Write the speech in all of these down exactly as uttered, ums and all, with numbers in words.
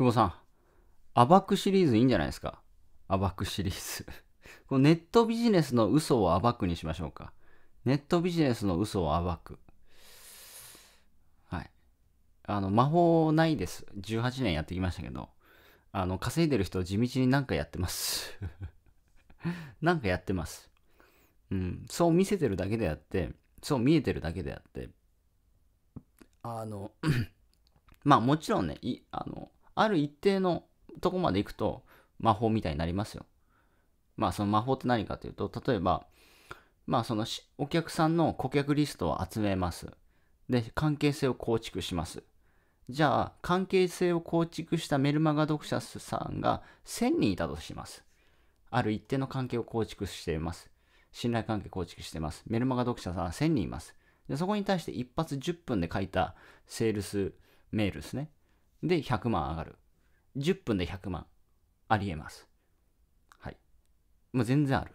久保さん、アバックシリーズいいんじゃないですか。アバックシリーズ。このネットビジネスの嘘を暴くにしましょうか。ネットビジネスの嘘を暴く。はい。あの、魔法ないです。じゅうはちねんやってきましたけど、あの、稼いでる人地道になんかやってます。なんかやってます。うん。そう見せてるだけであって、そう見えてるだけであって、あの、まあもちろんね、いあの、ある一定のとこまで行くと、魔法みたいになりますよ。まあその魔法って何かというと、例えば、まあそのお客さんの顧客リストを集めます。で、関係性を構築します。じゃあ、関係性を構築したメルマガ読者さんがせんにんいたとします。ある一定の関係を構築しています。信頼関係構築しています。メルマガ読者さんせんにんいます。で、そこに対して一発じゅっぷんで書いたセールスメールですね。で、ひゃくまん上がる。じゅっぷんでひゃくまん。ありえます。はい。もう全然ある。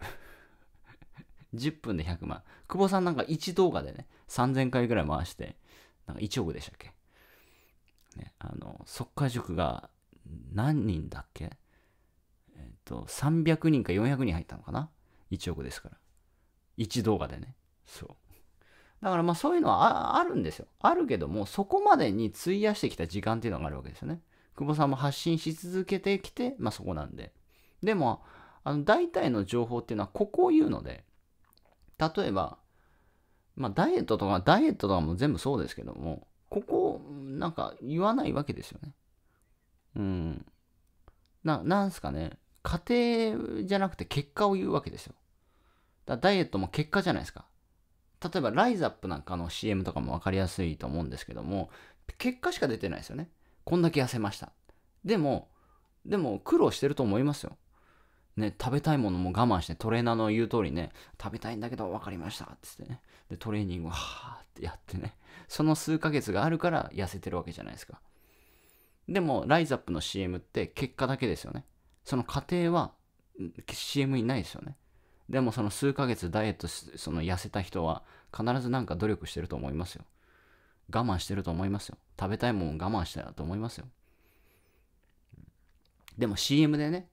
じゅっぷんでひゃくまん。久保さんなんかいちどうがでね、さんぜんかいぐらい回して、なんかいちおくでしたっけ、ね、あの、速稼塾が何人だっけ、えっと、さんびゃくにんかよんひゃくにん入ったのかないちおくですから。いちどうがでね。そう。だからまあそういうのは あ, あるんですよ。あるけども、そこまでに費やしてきた時間っていうのがあるわけですよね。久保さんも発信し続けてきて、まあそこなんで。でも、あの大体の情報っていうのはここを言うので、例えば、まあダイエットとか、ダイエットとかも全部そうですけども、ここをなんか言わないわけですよね。うん。な、なんすかね、過程じゃなくて結果を言うわけですよ。だダイエットも結果じゃないですか。例えば、ライズアップなんかの シーエム とかもわかりやすいと思うんですけども、結果しか出てないですよね。こんだけ痩せました。でも、でも苦労してると思いますよ。ね、食べたいものも我慢して、トレーナーの言う通りね、食べたいんだけど分かりましたって言ってね。で、トレーニングをはーってやってね。その数ヶ月があるから痩せてるわけじゃないですか。でも、ライズアップの シーエム って結果だけですよね。その過程は シーエム にないですよね。でも、その数ヶ月ダイエット、その痩せた人は必ずなんか努力してると思いますよ。我慢してると思いますよ。食べたいもん我慢してると思いますよ。でも シーエム でね、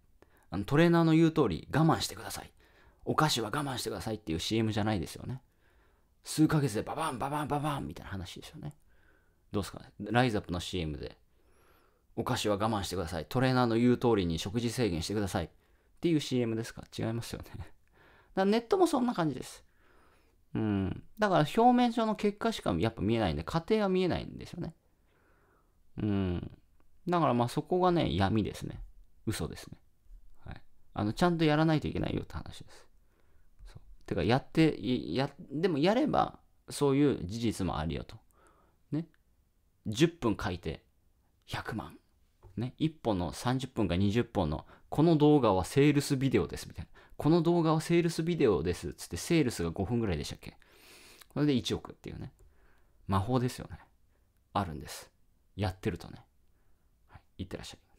あのトレーナーの言う通り我慢してください。お菓子は我慢してくださいっていう シーエム じゃないですよね。数ヶ月でババンババンババンみたいな話ですよね。どうですかね。ライズアップの シーエム でお菓子は我慢してください。トレーナーの言う通りに食事制限してくださいっていう シーエム ですか。違いますよね。だからネットもそんな感じです。うん、だから表面上の結果しかやっぱ見えないんで、過程は見えないんですよね。うん。だからまあそこがね、闇ですね。嘘ですね。はい。あの、ちゃんとやらないといけないよって話です。そう。てか、やって、や、でもやれば、そういう事実もあるよと。ね。じゅっぷん書いて、ひゃくまん。ね。いっぽんのさんじゅっぷんかにじゅっぽんの、この動画はセールスビデオです、みたいな。この動画はセールスビデオです。つって、セールスがごふんぐらいでしたっけ？これでいちおくっていうね。魔法ですよね。あるんです。やってるとね。はい。いってらっしゃい。